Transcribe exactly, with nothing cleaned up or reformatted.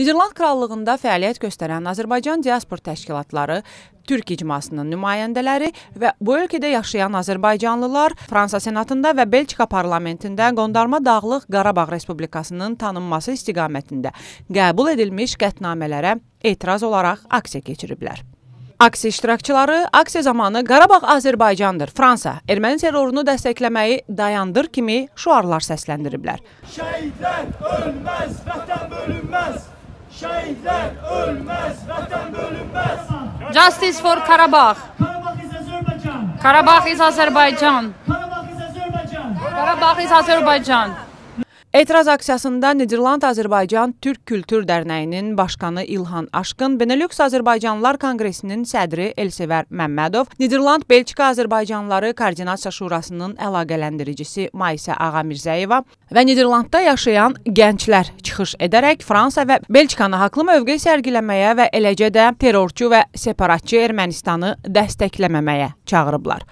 Niderland Krallığında fəaliyyət göstərən Azərbaycan diaspor təşkilatları, Türk icmasının nümayəndələri və bu ölkədə yaşayan Azərbaycanlılar Fransa Senatında və Belçika Parlamentində Qondarma Dağlıq Qarabağ Respublikasının tanınması istiqamətində qəbul edilmiş qətnamələrə etiraz olaraq aksiya keçiriblər. Aksiya iştirakçıları aksiya zamanı Qarabağ Azərbaycandır, Fransa, erməni terrorunu dəstəkləməyi dayandır kimi şüarlar səsləndiriblər. Şəhidlər ölməz, vətən bölünməz. Şəhidlər ölməz, vətən bölünməz. Justice for Qarabağ. Qarabağ is Azərbaycan. Qarabağ is Azərbaycan. Etiraz aksiyasında Niderland-Azərbaycan Türk Kültür Dərnəyinin başkanı İlhan Aşkın, Benelux Azərbaycanlılar Kongresinin sədri Elsever Məmmədov, Niderland-Belçika Azərbaycanlıları Koordinasiya Şurasının əlaqələndiricisi Maysa Ağamirzəyeva və Niderlandda yaşayan gənclər çıxış edərək Fransa və Belçikanı haqlı mövqe sərgiləməyə və eləcə də terrorçu və separatçı Ermənistanı dəstəkləməməyə çağırıblar.